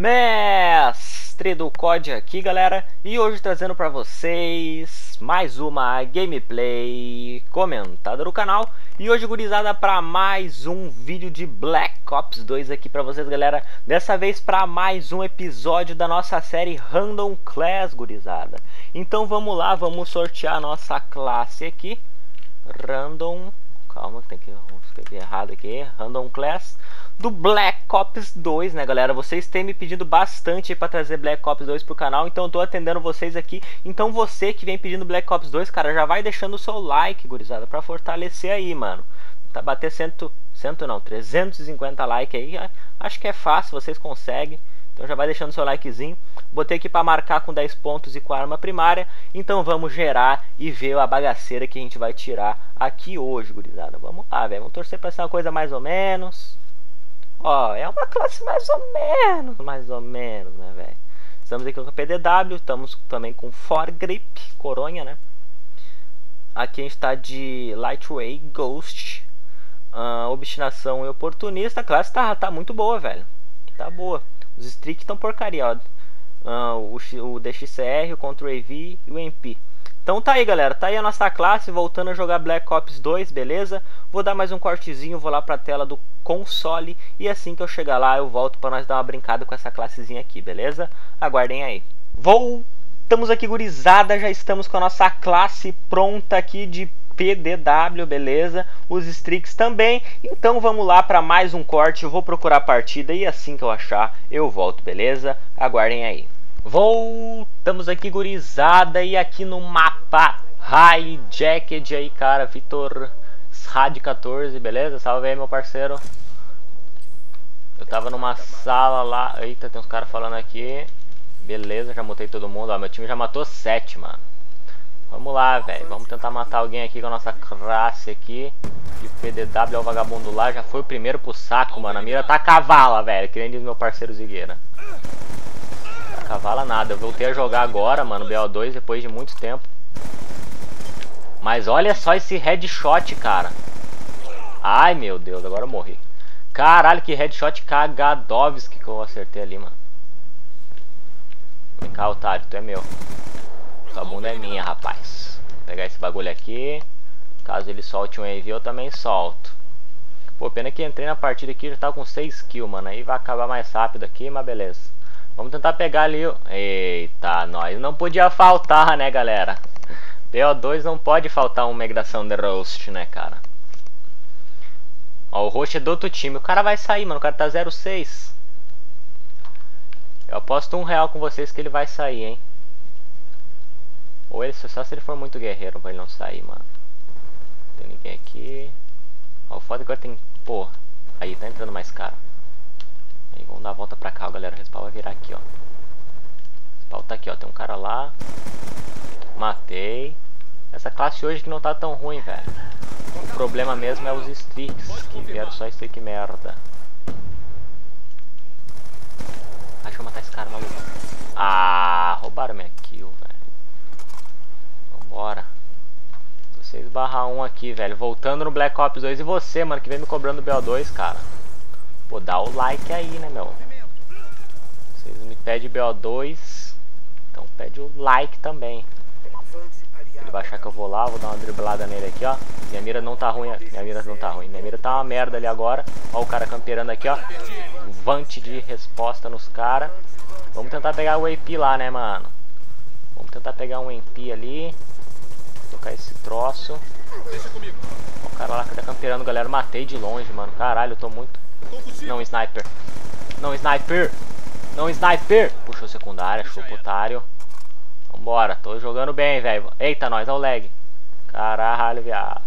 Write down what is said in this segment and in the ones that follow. Mestre do COD aqui, galera, e hoje trazendo para vocês mais uma gameplay comentada no canal. E hoje, gurizada, para mais um vídeo de Black Ops 2 aqui para vocês, galera. Dessa vez para mais um episódio da nossa série Random Class, gurizada. Então vamos lá, vamos sortear a nossa classe aqui. Random, calma que tem que escrever errado aqui, Random Class do Black Ops 2, né, galera? Vocês têm me pedido bastante para trazer Black Ops 2 pro canal, então eu tô atendendo vocês aqui. Então você que vem pedindo Black Ops 2, cara, já vai deixando o seu like, gurizada, para fortalecer aí, mano. Tá bater 350 like aí, acho que é fácil, vocês conseguem. Então já vai deixando seu likezinho. Botei aqui para marcar com 10 pontos e com a arma primária. Então vamos gerar e ver a bagaceira que a gente vai tirar aqui hoje, gurizada. Vamos lá, velho. Vamos torcer para ser uma coisa mais ou menos. Ó, é uma classe mais ou menos, né, velho? Estamos aqui com a PDW, estamos também com Foregrip, coronha, né? Aqui a gente tá de Lightway, Ghost, Obstinação e Oportunista. A classe tá muito boa, velho. Tá boa. Os streaks estão porcaria, ó. O DXCR, o Contra-AV e o MP. Então tá aí, galera, tá aí a nossa classe, voltando a jogar Black Ops 2, beleza? Vou dar mais um cortezinho, vou lá pra tela do console e assim que eu chegar lá eu volto pra nós dar uma brincada com essa classezinha aqui, beleza? Aguardem aí. Voltamos aqui, gurizada, já estamos com a nossa classe pronta aqui de PDW, beleza? Os streaks também. Então vamos lá para mais um corte. Eu vou procurar a partida e assim que eu achar eu volto, beleza? Aguardem aí. Voltamos aqui, gurizada, e aqui no mapa Highjacked aí, cara, Vitor Rad14, beleza? Salve aí, meu parceiro. Eu tava numa sala lá. Eita, tem uns caras falando aqui. Beleza, já matei todo mundo. Ó, meu time já matou 7, mano. Vamos lá, velho. Vamos tentar matar alguém aqui com a nossa classe aqui. E o PDW é o vagabundo lá. Já foi o primeiro pro saco, mano. A mira tá a cavala, velho. Que nem diz meu parceiro Zigueira. Tá a cavala nada. Eu voltei a jogar agora, mano, BO2, depois de muito tempo. Mas olha só esse headshot, cara. Ai, meu Deus. Agora eu morri. Caralho, que headshot cagadovski que eu acertei ali, mano. Vem cá, otário. Tu é meu. Tua bunda é minha, rapaz. Vou pegar esse bagulho aqui. Caso ele solte um AV, eu também solto. Pô, pena que entrei na partida aqui, já tá com 6 kills, mano. Aí vai acabar mais rápido aqui, mas beleza. Vamos tentar pegar ali. Eita, nós não podia faltar, né, galera? PO2 não pode faltar uma migração de Roast, né, cara? Ó, o Roast é do outro time. O cara vai sair, mano. O cara tá 0-6. Eu aposto R$1 com vocês que ele vai sair, hein? Ou ele só se ele for muito guerreiro pra ele não sair, mano. Não tem ninguém aqui. Ó, o foda agora tem. Porra. Aí, tá entrando mais cara. Aí, vamos dar a volta pra cá, ó, galera. O respawn vai virar aqui, ó. O respawn tá aqui, ó. Tem um cara lá. Matei. Essa classe hoje que não tá tão ruim, velho. O problema mesmo é os streaks. Que vieram só streak merda. Acho que vou matar esse cara, maluco. Ah, roubaram minha kill, velho. Bora. 16/1 aqui, velho. Voltando no Black Ops 2. E você, mano, que vem me cobrando BO2, cara. Pô, dá o like aí, né, meu? Vocês me pedem BO2. Então pede o like também. Ele vai achar que eu vou lá. Vou dar uma driblada nele aqui, ó. Minha mira não tá ruim. Minha mira não tá ruim. Minha mira tá uma merda ali agora. Ó o cara campeirando aqui, ó. Vante de resposta nos caras. Vamos tentar pegar o AP lá, né, mano? Vamos tentar pegar um MP ali. Tocar esse troço. Deixa comigo. Ó, o cara lá que tá campeirando, galera. Matei de longe, mano. Caralho, eu tô muito. Não, sniper. Não, sniper. Não, sniper. Puxou secundária, chupa otário. Vambora, tô jogando bem, velho. Eita, nós, olha o lag. Caralho, viado.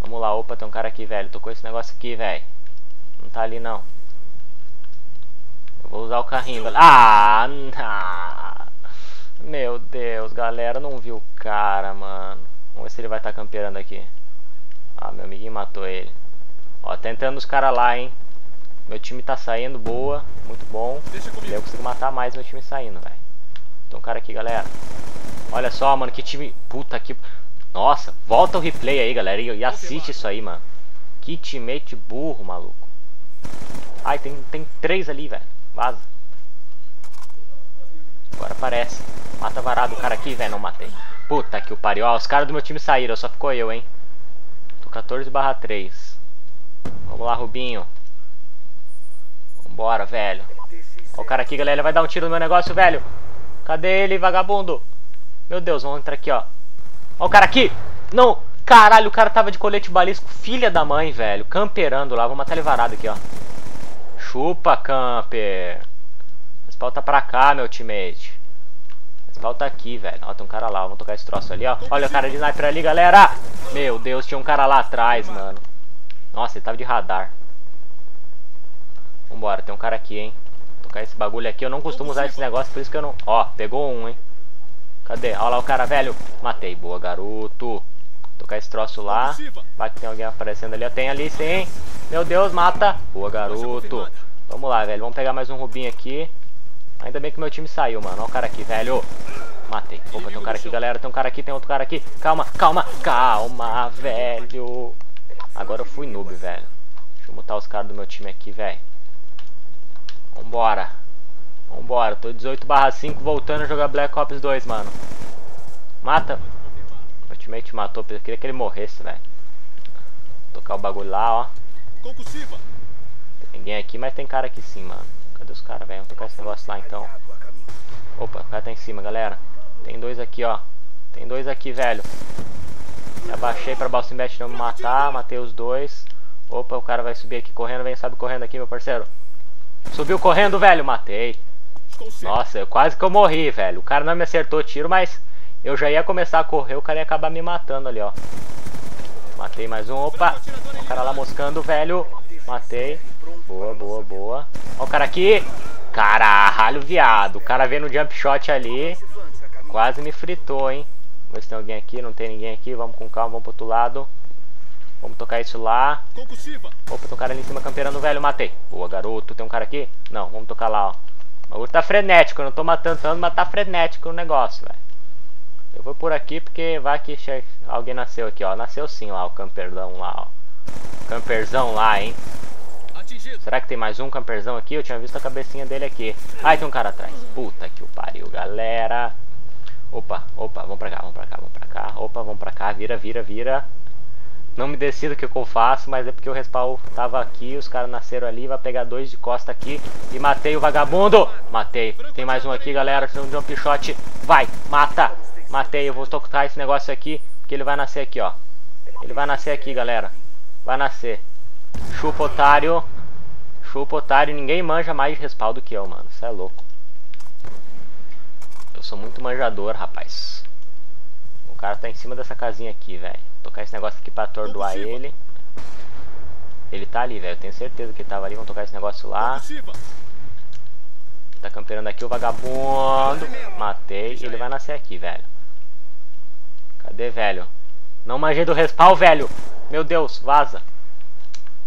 Vamos lá, opa, tem um cara aqui, velho. Tocou esse negócio aqui, velho. Não tá ali, não. Eu vou usar o carrinho, galera. Ah, não. Meu Deus, galera, não viu o cara, mano. Vamos ver se ele vai estar campeirando aqui. Ah, meu amiguinho matou ele. Ó, tá entrando os caras lá, hein. Meu time tá saindo, boa. Muito bom. Eu consigo matar mais meu time saindo, velho. Tem um cara aqui, galera. Olha só, mano, que time... Puta que... Nossa, volta o replay aí, galera. E assiste isso aí, mano. Que teammate burro, maluco. Ai, tem 3 ali, velho. Vaza. Agora aparece. Mata varado o cara aqui, velho. Não matei. Puta que o pariu. Ó, os caras do meu time saíram. Só ficou eu, hein. Tô 14/3. Vamos lá, Rubinho. Vambora, velho. Ó o cara aqui, galera. Ele vai dar um tiro no meu negócio, velho. Cadê ele, vagabundo? Meu Deus, vamos entrar aqui, ó. Ó o cara aqui. Não. Caralho, o cara tava de colete balístico. Filha da mãe, velho. Camperando lá. Vou matar ele varado aqui, ó. Chupa, camper. Respalta pra cá, meu teammate. Respalta aqui, velho. Ó, tem um cara lá. Vamos tocar esse troço ali, ó. Olha o cara de sniper ali, galera. Meu Deus, tinha um cara lá atrás, mano. Nossa, ele tava de radar. Vambora, tem um cara aqui, hein. Vou tocar esse bagulho aqui. Eu não costumo usar esse negócio, por isso que eu não... Ó, pegou um, hein. Cadê? Ó lá o cara, velho. Matei. Boa, garoto. Tocar esse troço lá. Vai que tem alguém aparecendo ali. Ó, tem ali sim. Meu Deus, mata. Boa, garoto. Vamos lá, velho. Vamos pegar mais um Rubinho aqui. Ainda bem que meu time saiu, mano. Ó o cara aqui, velho. Matei. Opa, tem um cara aqui, galera. Tem um cara aqui, tem outro cara aqui. Calma, calma, calma, velho. Agora eu fui noob, velho. Deixa eu mutar os caras do meu time aqui, velho. Vambora. Vambora. Tô 18/5 voltando a jogar Black Ops 2, mano. Mata. Meu teammate matou, eu queria que ele morresse, velho. Tocar o bagulho lá, ó. Tem ninguém aqui, mas tem cara aqui sim, mano. Cadê os caras, velho? Vamos tocar esse negócio lá, então. Opa, o cara tá em cima, galera. Tem dois aqui, ó. Tem dois aqui, velho. Já baixei pra Balsimbet não me matar. Matei os dois. Opa, o cara vai subir aqui correndo. Vem, sabe, correndo aqui, meu parceiro. Subiu correndo, velho. Matei. Nossa, eu quase que eu morri, velho. O cara não me acertou o tiro, mas... Eu já ia começar a correr, o cara ia acabar me matando ali, ó. Matei mais um, opa. Ó o cara lá moscando, velho. Matei. Boa, boa, boa. Ó o cara aqui. Caralho, viado. O cara veio no jump shot ali. Quase me fritou, hein. Vamos ver se tem alguém aqui, não tem ninguém aqui. Vamos com calma, vamos pro outro lado. Vamos tocar isso lá. Opa, tem um cara ali em cima camperando, velho. Matei. Boa, garoto. Tem um cara aqui? Não, vamos tocar lá, ó. O bagulho tá frenético, eu não tô matando tanto, mas tá frenético o negócio, velho. Eu vou por aqui porque vai que alguém nasceu aqui, ó. Nasceu sim lá, o camperzão lá, ó. Camperzão lá, hein. Atingido. Será que tem mais um camperzão aqui? Eu tinha visto a cabecinha dele aqui. Ai, tem um cara atrás. Puta que o pariu, galera. Opa, opa, vamos pra cá, vamos pra cá, vamos pra cá. Opa, vamos pra cá, vira, vira, vira. Não me decido o que eu faço, mas é porque o respawn tava aqui. Os caras nasceram ali, vai pegar dois de costa aqui. E matei o vagabundo. Matei, tem mais um aqui, galera. Tem um jump shot, vai, mata. Matei, eu vou tocar esse negócio aqui, porque ele vai nascer aqui, ó. Ele vai nascer aqui, galera. Vai nascer. Chupa, otário. Chupa, otário. Ninguém manja mais de respaldo que eu, mano. Isso é louco. Eu sou muito manjador, rapaz. O cara tá em cima dessa casinha aqui, velho. Vou tocar esse negócio aqui pra atordoar ele. Ele tá ali, velho. Eu tenho certeza que ele tava ali. Vamos tocar esse negócio lá. Tá camperando aqui o vagabundo. Matei. Ele vai nascer aqui, velho. Cadê, velho? Não manjei do respawn, velho. Meu Deus, vaza.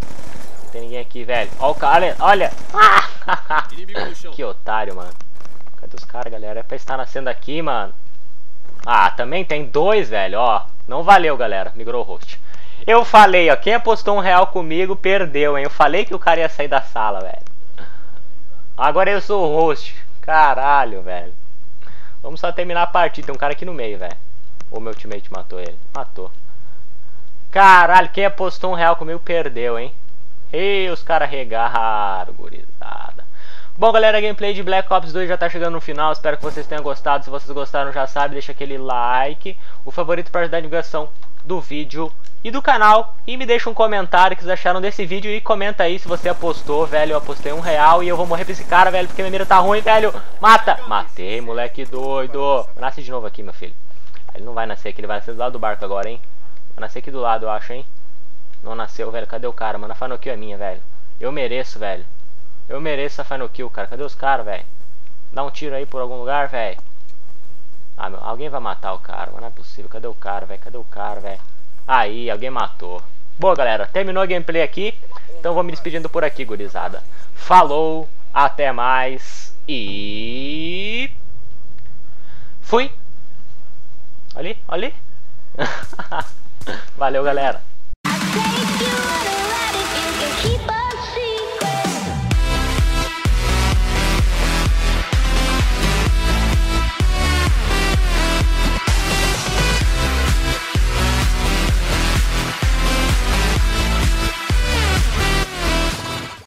Não tem ninguém aqui, velho. Ó o cara, olha. Ah! Que otário, mano. Cadê os caras, galera? É pra estar nascendo aqui, mano. Ah, também tem dois, velho. Ó, não valeu, galera. Migrou o host. Eu falei, ó. Quem apostou R$1 comigo, perdeu, hein. Eu falei que o cara ia sair da sala, velho. Agora eu sou o host. Caralho, velho. Vamos só terminar a partida. Tem um cara aqui no meio, velho. Ou meu teammate matou ele? Matou. Caralho, quem apostou R$1 comigo perdeu, hein? E os caras regarraram, gurizada. Bom, galera, a gameplay de Black Ops 2 já tá chegando no final. Espero que vocês tenham gostado. Se vocês gostaram, já sabe, deixa aquele like. O favorito para ajudar a divulgação do vídeo e do canal. E me deixa um comentário que vocês acharam desse vídeo. E comenta aí se você apostou, velho. Eu apostei R$1 e eu vou morrer pra esse cara, velho. Porque minha mira tá ruim, velho. Mata! Matei, moleque doido. Nasce de novo aqui, meu filho. Ele não vai nascer aqui, ele vai nascer do lado do barco agora, hein? Vai nascer aqui do lado, eu acho, hein? Não nasceu, velho. Cadê o cara, mano? A final kill é minha, velho. Eu mereço, velho. Eu mereço a final kill, cara. Cadê os caras, velho? Dá um tiro aí por algum lugar, velho. Ah, meu. Alguém vai matar o cara, mas não é possível. Cadê o cara, velho? Cadê o cara, velho? Aí, alguém matou. Bom, galera, terminou a gameplay aqui. Então vou me despedindo por aqui, gurizada. Falou, até mais e... Fui! Olha ali, olha ali. Valeu, galera.